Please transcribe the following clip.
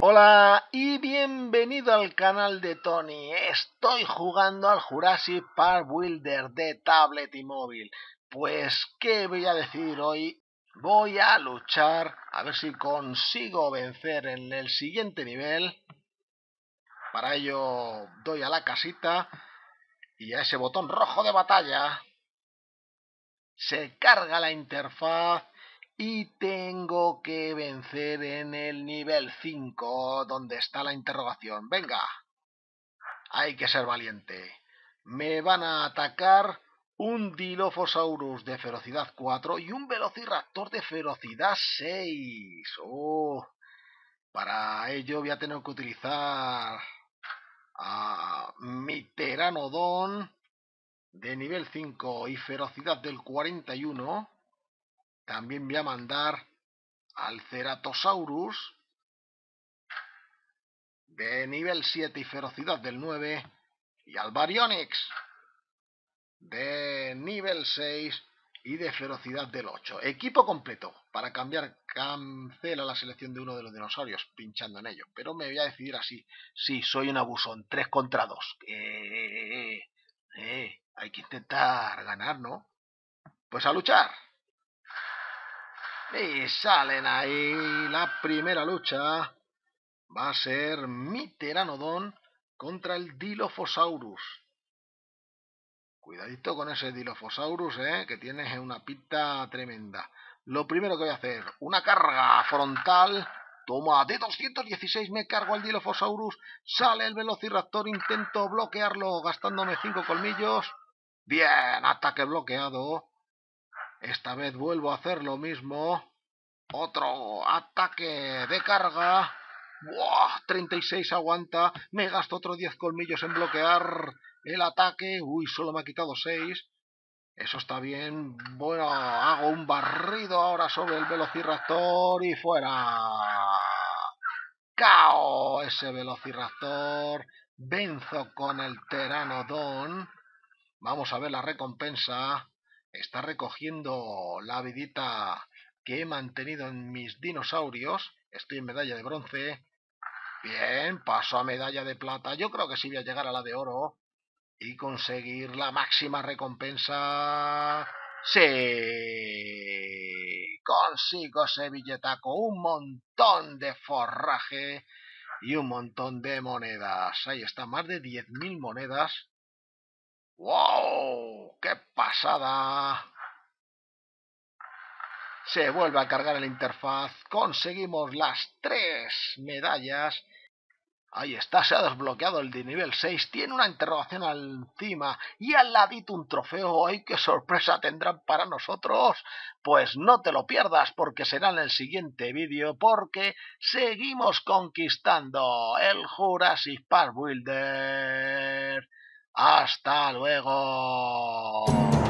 Hola y bienvenido al canal de Tony. Estoy jugando al Jurassic Park Builder de tablet y móvil. Pues, ¿qué voy a decir hoy? Voy a luchar a ver si consigo vencer en el siguiente nivel. Para ello doy a la casita y a ese botón rojo de batalla. Se carga la interfaz y tengo que vencer en el nivel 5, donde está la interrogación. Venga, hay que ser valiente. Me van a atacar un Dilophosaurus de ferocidad 4 y un Velociraptor de ferocidad 6. Para ello voy a tener que utilizar a mi Pteranodon de nivel 5 y ferocidad del 41. También voy a mandar al Ceratosaurus de nivel 7 y ferocidad del 9. Y al Baryonyx de nivel 6 y de ferocidad del 8. Equipo completo. Para cambiar, cancela la selección de uno de los dinosaurios pinchando en ellos. Pero me voy a decidir así. Sí, soy un abusón. 3 contra 2. Hay que intentar ganar, ¿no? Pues a luchar. Y salen ahí. La primera lucha va a ser mi Pteranodon contra el Dilophosaurus. Cuidadito con ese Dilophosaurus, que tienes una pinta tremenda. Lo primero que voy a hacer, una carga frontal. Toma, de 216 me cargo al Dilophosaurus. Sale el Velociraptor, intento bloquearlo gastándome 5 colmillos. Bien, ataque bloqueado. Esta vez vuelvo a hacer lo mismo. Otro ataque de carga. ¡Buah! 36 aguanta. Me gasto otro 10 colmillos en bloquear el ataque. Uy, solo me ha quitado 6. Eso está bien. Bueno, hago un barrido ahora sobre el Velociraptor y fuera. ¡Cao! Ese Velociraptor. Venzo con el Pteranodon. Vamos a ver la recompensa. Está recogiendo la vidita que he mantenido en mis dinosaurios. Estoy en medalla de bronce. Bien, paso a medalla de plata. Yo creo que sí voy a llegar a la de oro y conseguir la máxima recompensa. ¡Sí! Consigo ese billetaco. Un montón de forraje y un montón de monedas. Ahí está, más de 10.000 monedas. ¡Wow! ¡Qué pasada! Se vuelve a cargar la interfaz. Conseguimos las 3 medallas. Ahí está, se ha desbloqueado el de nivel 6. Tiene una interrogación encima y al ladito un trofeo. ¡Ay, qué sorpresa tendrán para nosotros! Pues no te lo pierdas porque será en el siguiente vídeo, porque seguimos conquistando el Jurassic Park Builder. ¡Hasta luego!